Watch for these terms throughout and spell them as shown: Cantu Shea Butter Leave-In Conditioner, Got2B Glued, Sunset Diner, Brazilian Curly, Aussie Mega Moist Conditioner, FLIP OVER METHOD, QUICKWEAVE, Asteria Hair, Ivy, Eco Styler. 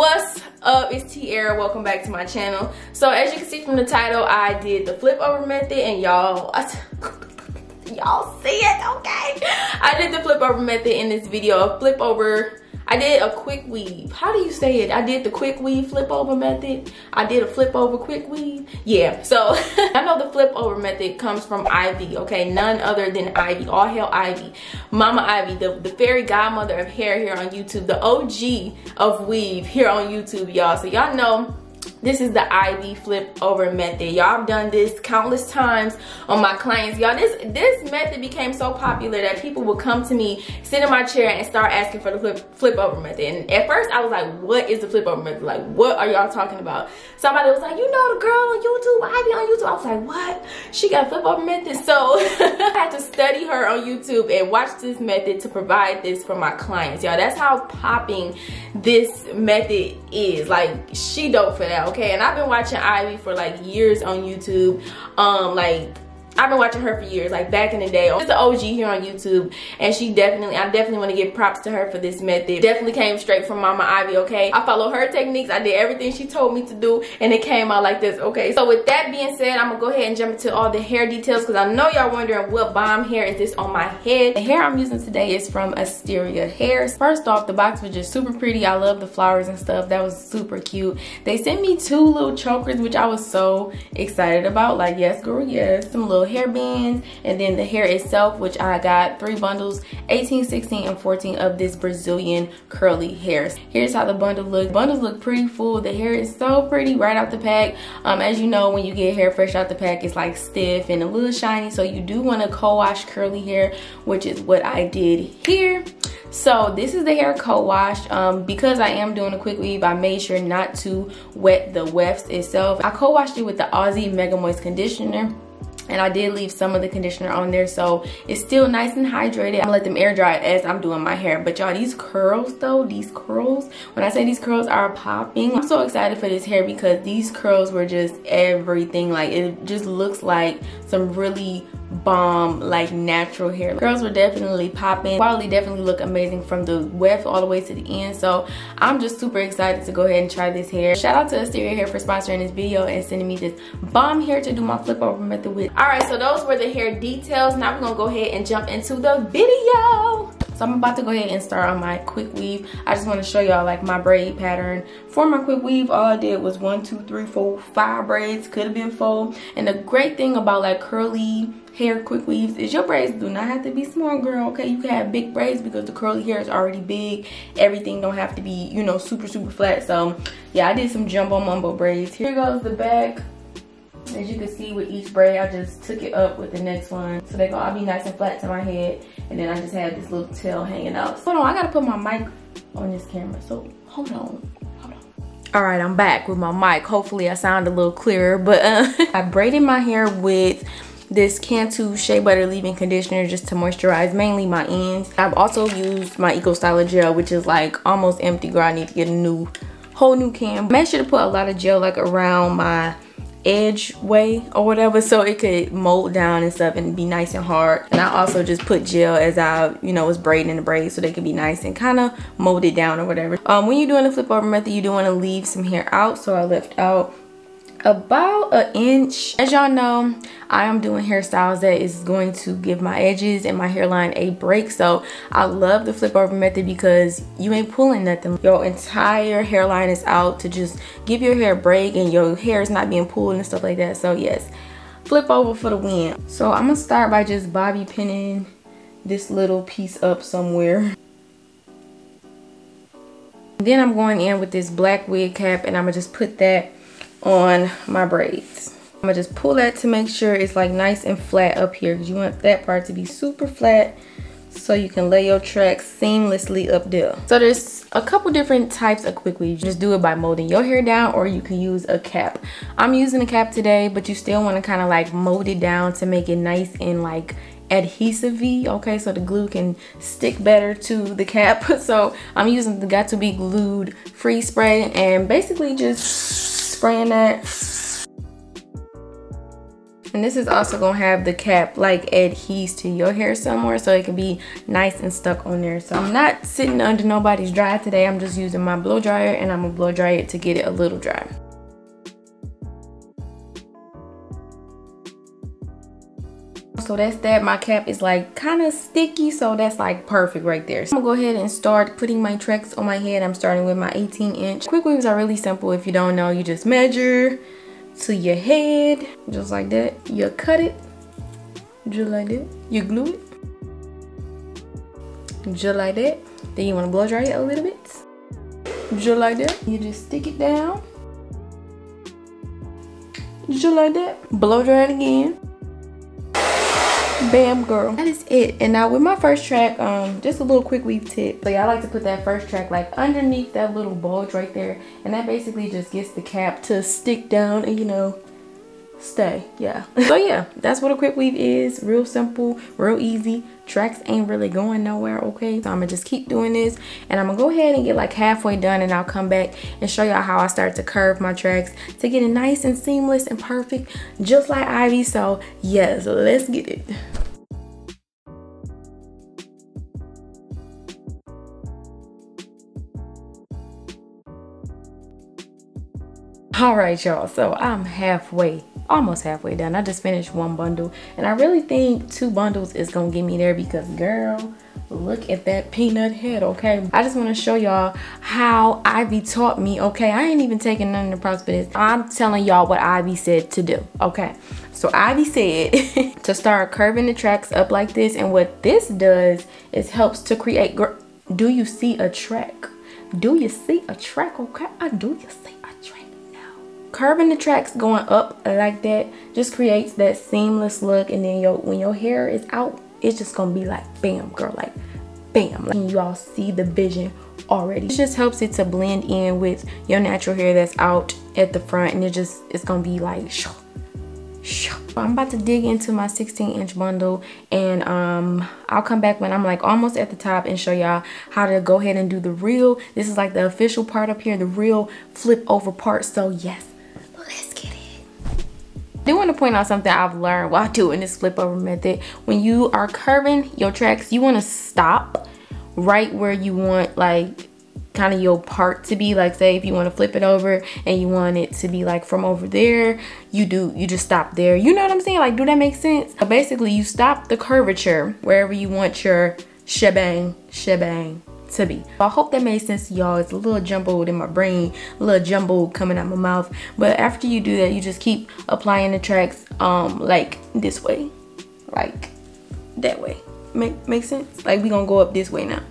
What's up? It's Tiara. Welcome back to my channel. So as you can see from the title, I did the flip over method, and y'all see it, okay? I did the flip over method in this video. I did a quick weave. How do you say it? I did the quick weave flip over method. I did a flip over quick weave. Yeah, so I know the flip over method comes from Ivy, okay? None other than Ivy. All hail Ivy. Mama Ivy, the fairy godmother of hair here on YouTube. The OG of weave here on YouTube, y'all. So y'all know this is the Ivy flip over method. Y'all, I've done this countless times on my clients. Y'all, this method became so popular that people would come to me, sit in my chair, and start asking for the flip over method. And at first, I was like, what is the flip over method? Like, what are y'all talking about? Somebody was like, you know the girl on YouTube, Ivy on YouTube. I was like, what? She got flip over method. So I had to study her on YouTube and watch this method to provide this for my clients. Y'all, that's how popping this method is. Like, she dope for that. Okay, and I've been watching Ivy for like years on YouTube. I've been watching her for years, like back in the day. She's an OG here on YouTube, and I definitely want to give props to her for this method. Definitely came straight from Mama Ivy, okay? I followed her techniques, I did everything she told me to do, and it came out like this, okay? So with that being said, I'm gonna go ahead and jump into all the hair details, because I know y'all wondering what bomb hair is this on my head. The hair I'm using today is from Asteria Hair. First off, the box was just super pretty. I love the flowers and stuff. That was super cute. They sent me two little chokers, which I was so excited about. Like, yes, girl, yes. Some little hair bands, and then the hair itself, which I got three bundles, 18, 16, and 14 of this Brazilian curly hair. Here's how the bundle look. Bundles look pretty full. The hair is so pretty right out the pack. As you know, when you get hair fresh out the pack, it's like stiff and a little shiny, so you do want to co-wash curly hair, which is what I did here. So this is the hair co-wash. Because I am doing a quick weave, I made sure not to wet the wefts itself. I co-washed it with the Aussie Mega Moist Conditioner, and I did leave some of the conditioner on there, so it's still nice and hydrated. I'm gonna let them air dry as I'm doing my hair. But y'all, these curls though, these curls, when I say these curls are popping, I'm so excited for this hair because these curls were just everything. Like, it just looks like some really bomb, like, natural hair. Curls were definitely popping. Quality definitely look amazing from the weft all the way to the end. So I'm just super excited to go ahead and try this hair. Shout out to Asteria Hair for sponsoring this video and sending me this bomb hair to do my flip over method with. Alright, so those were the hair details. Now we're gonna go ahead and jump into the video. So I'm about to go ahead and start on my quick weave. I just want to show y'all like my braid pattern. For my quick weave, all I did was 1, 2, 3, 4, 5 braids. Could have been 4. And the great thing about like curly hair quick weaves is your braids do not have to be small, girl, okay? You can have big braids because the curly hair is already big. Everything don't have to be, you know, super, super flat. So yeah, I did some jumbo mumbo braids. Here goes the back. As you can see with each braid, I just took it up with the next one. So they gonna all be nice and flat to my head. And then I just have this little tail hanging out. Hold on, I gotta put my mic on this camera. So hold on. All right, I'm back with my mic. Hopefully I sound a little clearer. But I braided my hair with this Cantu Shea Butter Leave-In Conditioner just to moisturize mainly my ends. I've also used my Eco Styler gel, which is like almost empty, girl. I need to get a whole new can. Make sure to put a lot of gel like around my edge way or whatever, so it could mold down and stuff and be nice and hard. And I also just put gel as I, you know, was braiding the braids so they could be nice and kind of molded down or whatever. When you're doing the flip over method, you do want to leave some hair out, so I left out about an inch. As y'all know, I am doing hairstyles that is going to give my edges and my hairline a break, so I love the flip over method because you ain't pulling nothing. Your entire hairline is out to just give your hair a break, and your hair is not being pulled and stuff like that. So yes, flip over for the win. So I'm gonna start by just bobby pinning this little piece up somewhere. Then I'm going in with this black wig cap, and I'm gonna just put that on my braids. I'm gonna just pull that to make sure it's like nice and flat up here, because you want that part to be super flat so you can lay your tracks seamlessly up there. So there's a couple different types of quick weave. You just do it by molding your hair down, or you can use a cap. I'm using a cap today, but you still want to kind of like mold it down to make it nice and like adhesive-y, okay, so the glue can stick better to the cap. So I'm using the Got2B Glued free spray, and basically just spraying that And this is also gonna have the cap like adheres to your hair somewhere, so it can be nice and stuck on there. So I'm not sitting under nobody's dry today. I'm just using my blow dryer, and I'm gonna blow dry it to get it a little dry. So that's that. My cap is like kind of sticky, so that's like perfect right there. So I'm gonna go ahead and start putting my tracks on my head. I'm starting with my 18-inch. QuickWeaves are really simple. If you don't know, you just measure to your head, just like that. You cut it, just like that. You glue it, just like that. Then you want to blow dry it a little bit, just like that. You just stick it down, just like that. Blow dry it again. Bam, girl, that is it. And now with my first track, just a little quick weave tip. So yeah, I like to put that first track like underneath that little bulge right there, and that basically just gets the cap to stick down and, you know, stay. Yeah. So yeah, that's what a quick weave is. Real simple, real easy. Tracks ain't really going nowhere. Okay, so I'm gonna just keep doing this, and I'm gonna go ahead and get like halfway done, and I'll come back and show y'all how I start to curve my tracks to get it nice and seamless and perfect, just like Ivy. So yes, let's get it. All right, y'all, so I'm halfway, almost halfway done. I just finished one bundle, and I really think two bundles is gonna get me there, because girl, look at that peanut head. Okay, I just want to show y'all how Ivy taught me. Okay, I ain't even taking none of the props for this. I'm telling y'all what Ivy said to do. Okay, so Ivy said to start curving the tracks up like this, and what this does is helps to create, girl, do you see a track? Do you see a track? Okay, I do you see a track? Curving the tracks going up like that just creates that seamless look, and then when your hair is out, it's just gonna be like bam, girl, like bam, like, and you all see the vision already. It just helps it to blend in with your natural hair that's out at the front, and it's gonna be like shoo, shoo. I'm about to dig into my 16-inch bundle, and I'll come back when I'm like almost at the top and show y'all how to go ahead and do the real. This is like the official part up here, the real flip over part. So yes, let's get it. I do want to point out something I've learned while doing this flip over method. When you are curving your tracks, you want to stop right where you want like kind of your part to be. Like say if you want to flip it over and you want it to be like from over there, you just stop there. You know what I'm saying? Like, do that make sense? So basically you stop the curvature wherever you want your shebang to be. I hope that made sense to y'all. It's a little jumbled in my brain, a little jumbled coming out my mouth, but after you do that, you just keep applying the tracks like this way, like that way. Make sense? Like, we gonna go up this way now.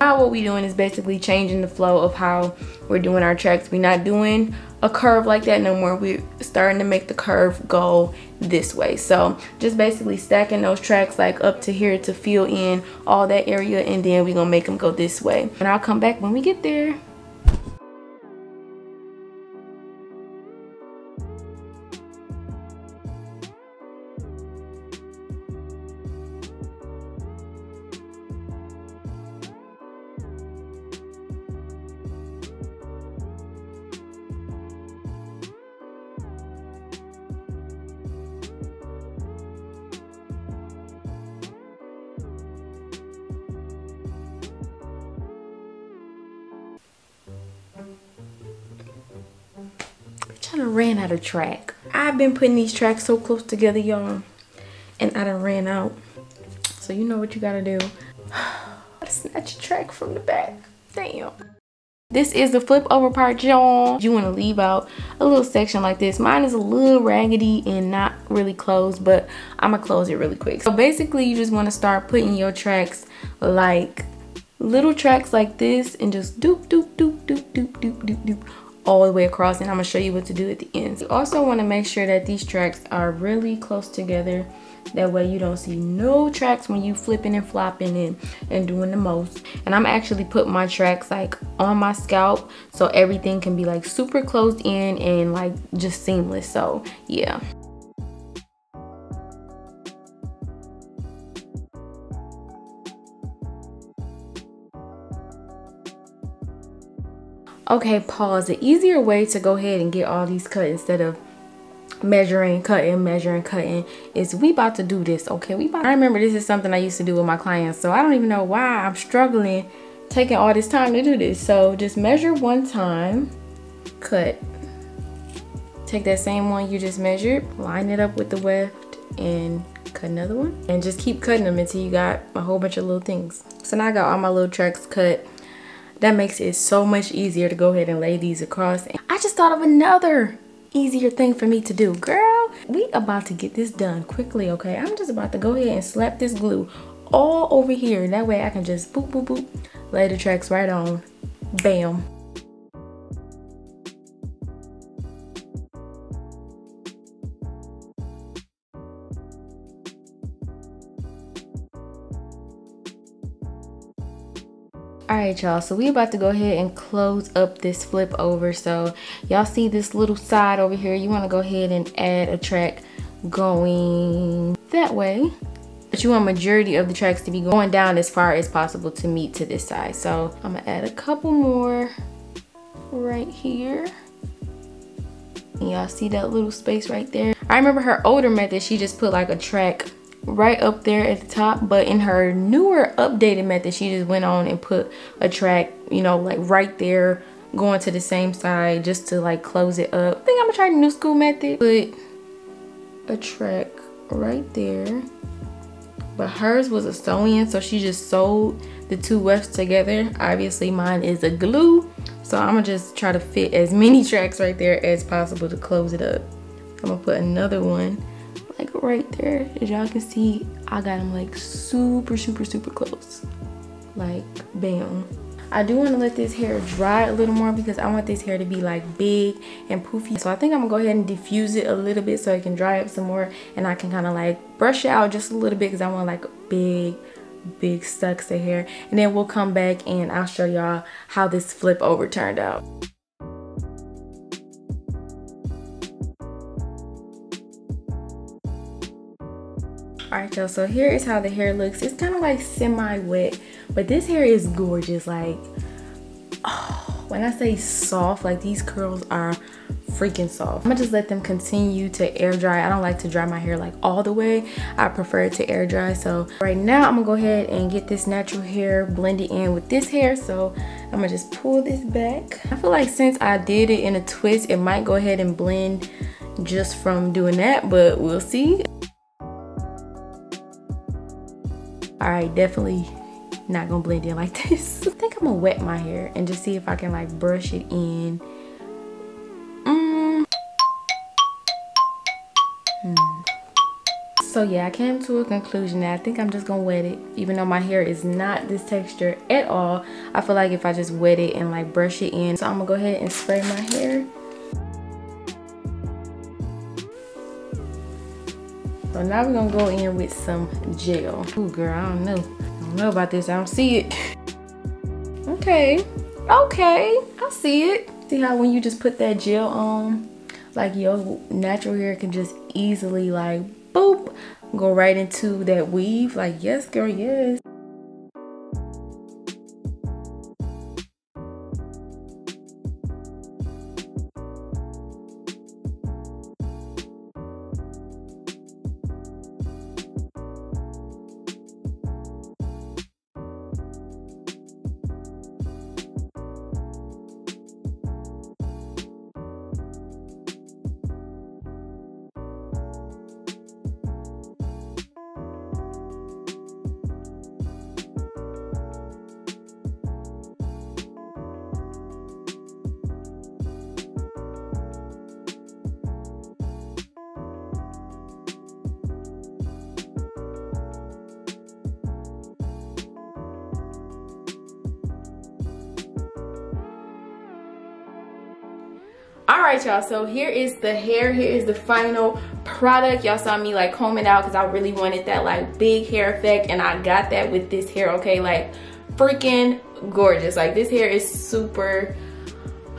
Now what we doing is basically changing the flow of how we're doing our tracks. We're not doing a curve like that no more. We're starting to make the curve go this way. So just basically stacking those tracks like up to here to fill in all that area, and then we're gonna make them go this way, and I'll come back when we get there. I done ran out of track. I've been putting these tracks so close together, y'all, and I done ran out. So you know what you gotta do. Gotta snatch a track from the back. Damn. This is the flip over part, y'all. You want to leave out a little section like this. Mine is a little raggedy and not really closed, but I'm gonna close it really quick. So basically you just want to start putting your tracks like little tracks like this, and just doop doop doop doop doop doop doop doop all the way across, and I'm gonna show you what to do at the end. You also want to make sure that these tracks are really close together, that way you don't see no tracks when you flipping and flopping and doing the most. And I'm actually put my tracks like on my scalp, so everything can be like super closed in and like just seamless. So yeah. Okay, pause. The easier way to go ahead and get all these cut instead of measuring, cutting, measuring, cutting, is we about to do this, okay? I remember this is something I used to do with my clients, so I don't even know why I'm struggling taking all this time to do this. So just measure one time, cut, take that same one you just measured, line it up with the weft, and cut another one, and just keep cutting them until you got a whole bunch of little things. So now I got all my little tracks cut. That makes it so much easier to go ahead and lay these across. And I just thought of another easier thing for me to do. Girl, we about to get this done quickly, okay? I'm just about to go ahead and slap this glue all over here, and that way I can just boop, boop, boop, lay the tracks right on. Bam. Alright y'all, so we about to go ahead and close up this flip over. So y'all see this little side over here, you want to go ahead and add a track going that way, but you want majority of the tracks to be going down as far as possible to meet to this side. So I'm gonna add a couple more right here. Y'all see that little space right there? I remember her older method, she just put like a track right up there at the top, but in her newer updated method, she just went on and put a track, you know, like right there going to the same side, just to like close it up. I think I'm gonna try the new school method, put a track right there, but hers was a sew-in, so she just sewed the two wefts together. Obviously mine is a glue, so I'm gonna just try to fit as many tracks right there as possible to close it up. I'm gonna put another one like right there. As y'all can see, I got them like super super super close, like bam. I do want to let this hair dry a little more because I want this hair to be like big and poofy, so I think I'm gonna go ahead and diffuse it a little bit so it can dry up some more, and I can kind of like brush it out just a little bit because I want like a big sexy of hair. And then we'll come back and I'll show y'all how this flip over turned out. Alright y'all, so here is how the hair looks. It's kind of like semi-wet, but this hair is gorgeous. Like, oh, when I say soft, like these curls are freaking soft. I'm gonna just let them continue to air dry. I don't like to dry my hair like all the way. I prefer it to air dry. So right now I'm gonna go ahead and get this natural hair blended in with this hair. So I'm gonna just pull this back. I feel like since I did it in a twist, it might go ahead and blend just from doing that, but we'll see. Alright, definitely not gonna blend in like this. I think I'm gonna wet my hair and just see if I can like brush it in. So yeah, I came to a conclusion that I think I'm just gonna wet it. Even though my hair is not this texture at all, I feel like if I just wet it and like brush it in. So I'm gonna go ahead and spray my hair. So now we're gonna go in with some gel. Ooh, girl, I don't know about this. I don't see it. Okay, I see it. See how when you just put that gel on, like your natural hair can just easily like, boop, go right into that weave. Like, yes, girl, yes. Alright y'all, so here is the hair, here is the final product. Y'all saw me like comb it out because I really wanted that like big hair effect, and I got that with this hair, okay? Like freaking gorgeous. Like this hair is super,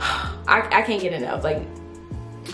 I can't get enough. Like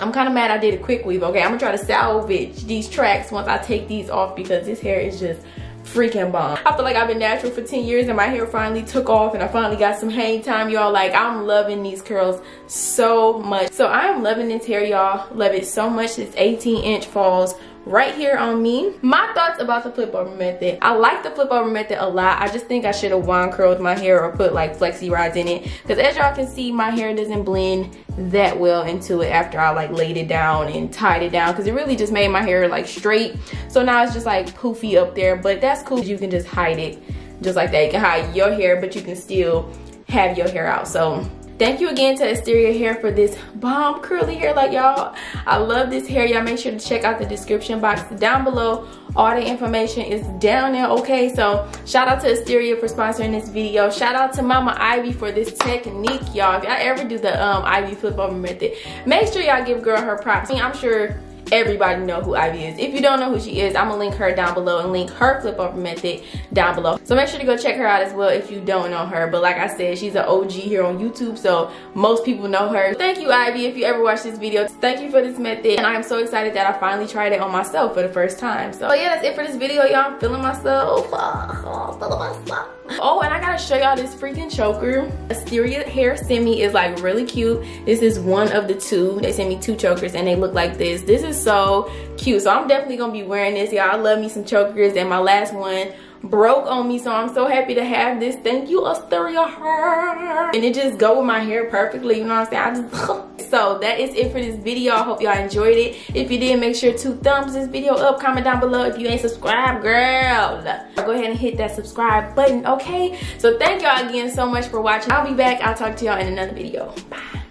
I'm kind of mad I did a quick weave, okay? I'm gonna try to salvage these tracks once I take these off because this hair is just freaking bomb. I feel like I've been natural for 10 years and my hair finally took off and I finally got some hang time, y'all. Like, I'm loving these curls so much. So I'm loving this hair, y'all. Love it so much. This 18-inch falls right here on me. My thoughts about the flip over method. I like the flip over method a lot. I just think I should have wand curled my hair or put like flexi rods in it, because as y'all can see, my hair doesn't blend that well into it after I like laid it down and tied it down, because it really just made my hair like straight. So now it's just like poofy up there, but that's cool. You can just hide it just like that. You can hide your hair, but you can still have your hair out. So thank you again to Asteria Hair for this bomb curly hair. Like, y'all, I love this hair. Y'all make sure to check out the description box down below. All the information is down there, okay? So shout out to Asteria for sponsoring this video. Shout out to Mama Ivy for this technique, y'all. If y'all ever do the Ivy flip over method, make sure y'all give girl her props. I mean, I'm sure everybody know who Ivy is. If you don't know who she is, I'm gonna link her down below and link her flip over method down below. So make sure to go check her out as well if you don't know her. But like I said, she's an OG here on YouTube, so most people know her. Thank you, Ivy, if you ever watch this video. Thank you for this method, and I am so excited that I finally tried it on myself for the first time. So yeah, that's it for this video, y'all. I'm feeling myself. Oh, and I gotta show y'all this freaking choker. Asteria Hair sent me is like really cute. This is one of the two. They sent me two chokers, and they look like this. This is so cute, so I'm definitely gonna be wearing this, y'all. I love me some chokers, and my last one broke on me, so I'm so happy to have this. Thank you, Asteria Hair. And it just go with my hair perfectly, you know what I'm saying? So that is it for this video. I hope y'all enjoyed it. If you did, make sure to thumbs this video up, comment down below. If you ain't subscribed, girl, go ahead and hit that subscribe button, okay? So thank y'all again so much for watching. I'll be back. I'll talk to y'all in another video. Bye.